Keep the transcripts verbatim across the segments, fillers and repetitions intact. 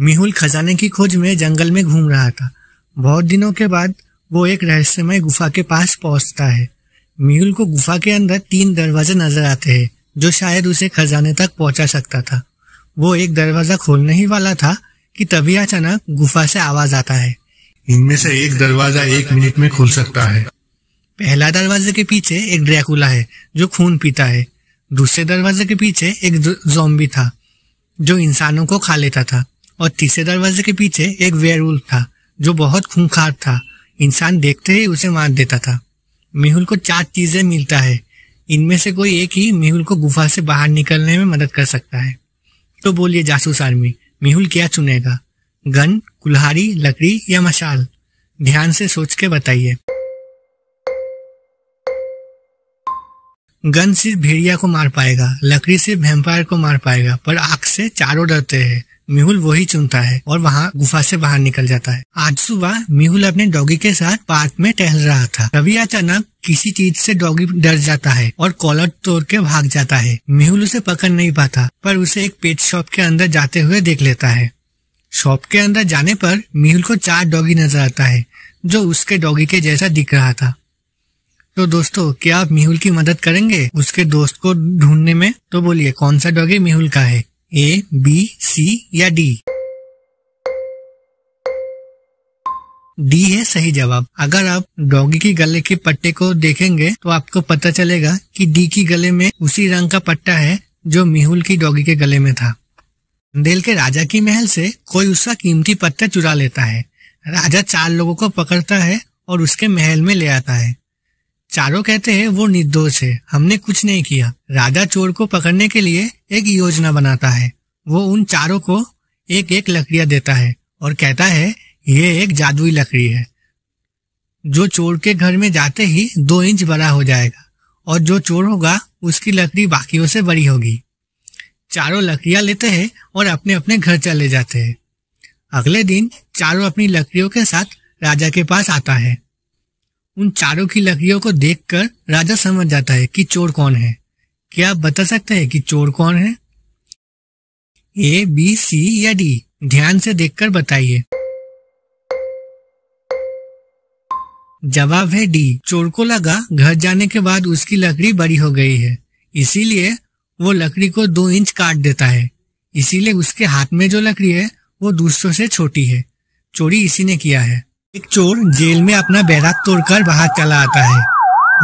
मेहुल खजाने की खोज में जंगल में घूम रहा था। बहुत दिनों के बाद वो एक रहस्यमय गुफा के पास पहुंचता है। मेहुल को गुफा के अंदर तीन दरवाजे नजर आते हैं जो शायद उसे खजाने तक पहुंचा सकता था। वो एक दरवाजा खोलने ही वाला था कि तभी अचानक गुफा से आवाज आता है, इनमें से एक दरवाजा एक मिनट में खुल सकता है। पहला दरवाजे के पीछे एक ड्रैकुला है जो खून पीता है। दूसरे दरवाजे के पीछे एक ज़ॉम्बी था जो इंसानों को खा लेता था, और तीसरे दरवाजे के पीछे एक वेयरवुल्फ था जो बहुत खूंखार था, इंसान देखते ही उसे मार देता था। मेहुल को चार चीजें मिलता है, इनमें से कोई एक ही मेहुल को गुफा से बाहर निकलने में मदद कर सकता है। तो बोलिए जासूस आर्मी, मेहुल क्या चुनेगा? गन, कुल्हाड़ी, लकड़ी या मशाल? ध्यान से सोच के बताइए। गन सिर्फ भेड़िया को मार पाएगा, लकड़ी सिर्फ वैम्पायर को मार पाएगा, पर आग से चारों डरते हैं। मेहुल वही चुनता है और वहाँ गुफा से बाहर निकल जाता है। आज सुबह मेहुल अपने डॉगी के साथ पार्क में टहल रहा था, तभी अचानक किसी चीज से डॉगी डर जाता है और कॉलर तोड़ के भाग जाता है। मेहुल उसे पकड़ नहीं पाता, पर उसे एक पेट शॉप के अंदर जाते हुए देख लेता है। शॉप के अंदर जाने पर मेहुल को चार डॉगी नजर आता है जो उसके डॉगी के जैसा दिख रहा था। तो दोस्तों, क्या आप मेहुल की मदद करेंगे उसके दोस्त को ढूंढने में? तो बोलिए कौन सा डॉगी मेहुल का है, ए, बी, सी या डी? डी है सही जवाब। अगर आप डॉगी की गले के पट्टे को देखेंगे तो आपको पता चलेगा कि डी की गले में उसी रंग का पट्टा है जो मेहुल की डॉगी के गले में था। अंधेल के राजा की महल से कोई उसका कीमती पत्ता चुरा लेता है। राजा चार लोगों को पकड़ता है और उसके महल में ले आता है। चारों कहते हैं वो निर्दोष है, हमने कुछ नहीं किया। राजा चोर को पकड़ने के लिए एक योजना बनाता है। वो उन चारों को एक एक लकड़ियां देता है और कहता है ये एक जादुई लकड़ी है जो चोर के घर में जाते ही दो इंच बड़ा हो जाएगा, और जो चोर होगा उसकी लकड़ी बाकियों से बड़ी होगी। चारों लकड़ियां लेते हैं और अपने अपने घर चले जाते हैं। अगले दिन चारों अपनी लकड़ियों के साथ राजा के पास आता है। उन चारों की लकड़ियों को देखकर राजा समझ जाता है कि चोर कौन है। क्या आप बता सकते हैं कि चोर कौन है, ए, बी, सी या डी? ध्यान से देखकर बताइए। जवाब है डी। चोर को लगा घर जाने के बाद उसकी लकड़ी बड़ी हो गई है, इसीलिए वो लकड़ी को दो इंच काट देता है। इसीलिए उसके हाथ में जो लकड़ी है वो दूसरों से छोटी है। चोरी इसी ने किया है। एक चोर जेल में अपना बैराक तोड़कर बाहर चला आता है।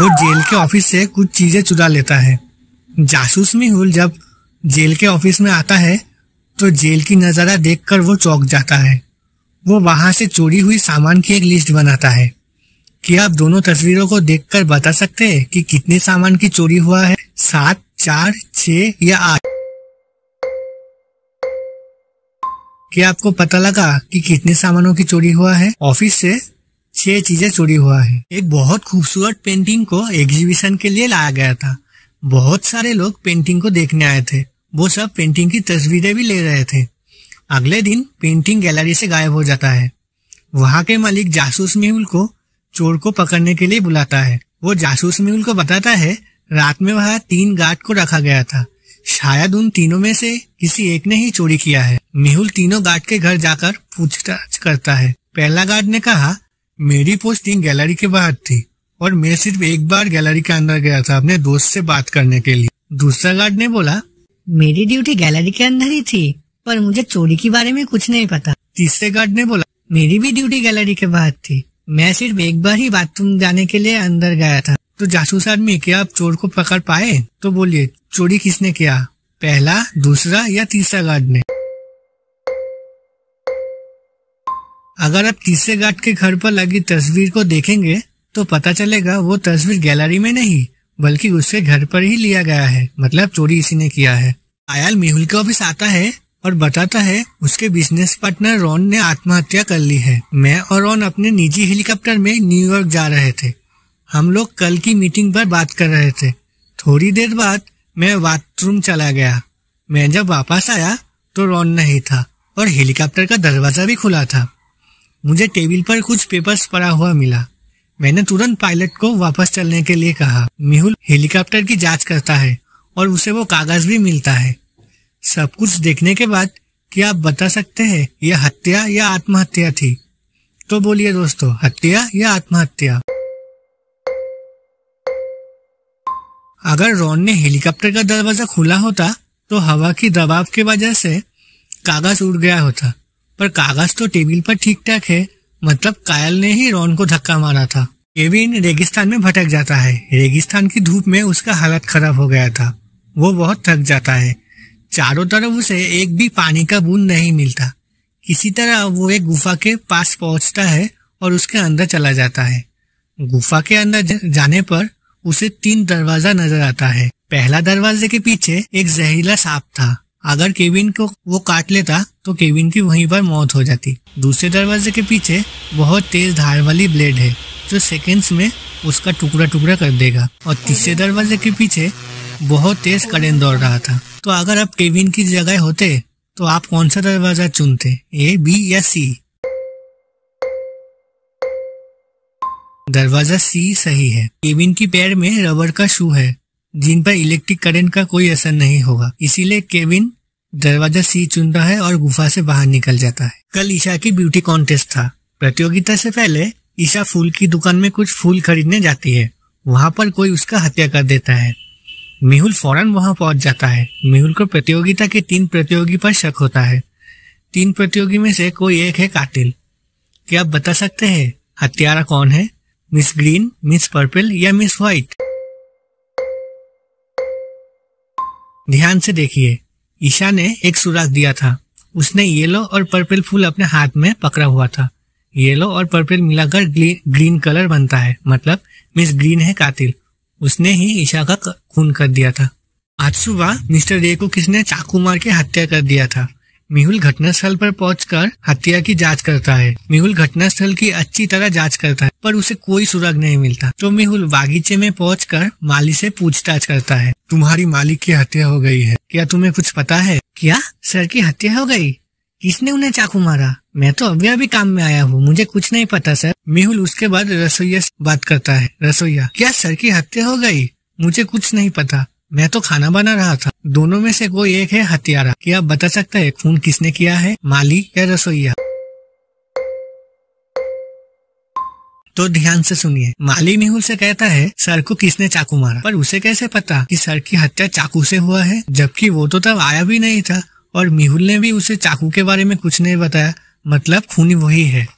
वो जेल के ऑफिस से कुछ चीजें चुरा लेता है। जासूस मेहुल जब जेल के ऑफिस में आता है तो जेल की नजारा देखकर वो चौंक जाता है। वो वहां से चोरी हुई सामान की एक लिस्ट बनाता है। क्या आप दोनों तस्वीरों को देखकर बता सकते हैं कि कितने सामान की चोरी हुआ है, सात, चार, छः या आठ? क्या आपको पता लगा कि कितने सामानों की चोरी हुआ है? ऑफिस से छह चीजें चोरी हुआ है। एक बहुत खूबसूरत पेंटिंग को एग्जीबिशन के लिए लाया गया था। बहुत सारे लोग पेंटिंग को देखने आए थे। वो सब पेंटिंग की तस्वीरें भी ले रहे थे। अगले दिन पेंटिंग गैलरी से गायब हो जाता है। वहाँ के मालिक जासूस मेहुल को चोर को पकड़ने के लिए बुलाता है। वो जासूस मेहुल को बताता है रात में वहाँ तीन गार्ड को रखा गया था, शायद उन तीनों में से किसी एक ने ही चोरी किया है। मेहुल तीनों गार्ड के घर जाकर पूछताछ करता है। पहला गार्ड ने कहा मेरी पोस्टिंग गैलरी के बाहर थी और मैं सिर्फ एक बार गैलरी के अंदर गया था अपने दोस्त से बात करने के लिए। दूसरा गार्ड ने बोला मेरी ड्यूटी गैलरी के अंदर ही थी पर मुझे चोरी के बारे में कुछ नहीं पता। तीसरे गार्ड ने बोला मेरी भी ड्यूटी गैलरी के बाहर थी, मैं सिर्फ एक बार ही बाथरूम जाने के लिए अंदर गया था। तो जासूस आदमी, क्या आप चोर को पकड़ पाए? तो बोलिए चोरी किसने किया, पहला, दूसरा या तीसरा गार्ड ने? अगर आप तीसरे गार्ड के घर पर लगी तस्वीर को देखेंगे तो पता चलेगा वो तस्वीर गैलरी में नहीं बल्कि उसके घर पर ही लिया गया है, मतलब चोरी इसी ने किया है। आयल मेहुल के ऑफिस आता है और बताता है उसके बिजनेस पार्टनर रॉन ने आत्महत्या कर ली है। मैं और रॉन अपने निजी हेलीकॉप्टर में न्यूयॉर्क जा रहे थे। हम लोग कल की मीटिंग पर बात कर रहे थे। थोड़ी देर बाद मैं बाथरूम चला गया। मैं जब वापस आया तो रॉन नहीं था और हेलीकॉप्टर का दरवाज़ा भी खुला था। मुझे टेबल पर कुछ पेपर्स पड़ा हुआ मिला। मैंने तुरंत पायलट को वापस चलने के लिए कहा। मेहुल हेलीकॉप्टर की जांच करता है और उसे वो कागज भी मिलता है। सब कुछ देखने के बाद क्या आप बता सकते हैं यह हत्या या आत्महत्या थी? तो बोलिए दोस्तों, हत्या या आत्महत्या? अगर रॉन ने हेलीकॉप्टर का दरवाजा खुला होता तो हवा की दबाव की वजह से कागज उड़ गया होता, पर कागज तो टेबल पर ठीक ठाक है, मतलब कायल ने ही रॉन को धक्का मारा था। केविन रेगिस्तान में भटक जाता है। रेगिस्तान की धूप में उसका हालत खराब हो गया था, वो बहुत थक जाता है। चारों तरफ उसे एक भी पानी का बूंद नहीं मिलता। किसी तरह वो एक गुफा के पास पहुंचता है और उसके अंदर चला जाता है। गुफा के अंदर जाने पर उसे तीन दरवाजा नजर आता है। पहला दरवाजे के पीछे एक जहरीला सांप था, अगर केविन को वो काट लेता तो केविन की वहीं पर मौत हो जाती। दूसरे दरवाजे के पीछे बहुत तेज धार वाली ब्लेड है जो सेकंड्स में उसका टुकड़ा टुकड़ा कर देगा, और तीसरे दरवाजे के पीछे बहुत तेज करेंट दौड़ रहा था। तो अगर आप केविन की जगह होते तो आप कौन सा दरवाजा चुनते, ए, बी या सी? दरवाजा सी सही है। केविन की पैर में रबर का शू है जिन पर इलेक्ट्रिक करंट का कोई असर नहीं होगा, इसीलिए केविन दरवाजा सी चुनता है और गुफा से बाहर निकल जाता है। कल ईशा की ब्यूटी कॉन्टेस्ट था। प्रतियोगिता से पहले ईशा फूल की दुकान में कुछ फूल खरीदने जाती है। वहाँ पर कोई उसका हत्या कर देता है। मेहुल फौरन वहाँ पहुँच जाता है। मेहुल को प्रतियोगिता के तीन प्रतियोगी पर शक होता है। तीन प्रतियोगी में से कोई एक है कातिल। क्या आप बता सकते हैं हत्यारा कौन है, मिस ग्रीन, मिस पर्पल या मिस व्हाइट? ध्यान से देखिए, ईशा ने एक सुराग दिया था। उसने येलो और पर्पल फूल अपने हाथ में पकड़ा हुआ था। येलो और पर्पल मिलाकर ग्रीन कलर बनता है, मतलब मिस ग्रीन है कातिल। उसने ही ईशा का खून कर दिया था। आज सुबह मिस्टर रे को किसने चाकू मार के हत्या कर दिया था। मेहुल घटनास्थल पर पहुंचकर हत्या की जांच करता है। मेहुल घटनास्थल की अच्छी तरह जांच करता है पर उसे कोई सुराग नहीं मिलता। तो मेहुल बागीचे में पहुंचकर माली से पूछताछ करता है। तुम्हारी मालिक की हत्या हो गई है, क्या तुम्हें कुछ पता है? क्या सर की हत्या हो गई? किसने उन्हें चाकू मारा? मैं तो अभी अभी काम में आया हूँ, मुझे कुछ नहीं पता सर। मेहुल उसके बाद रसोइया से बात करता है। रसोइया, क्या सर की हत्या हो गई? मुझे कुछ नहीं पता, मैं तो खाना बना रहा था। दोनों में से कोई एक है हत्यारा। क्या आप बता सकते हैं खून किसने किया है, माली या रसोइया? तो ध्यान से सुनिए, माली मेहुल से कहता है सर को किसने चाकू मारा, पर उसे कैसे पता कि सर की हत्या चाकू से हुआ है, जबकि वो तो तब आया भी नहीं था और मेहुल ने भी उसे चाकू के बारे में कुछ नहीं बताया, मतलब खूनी वही है।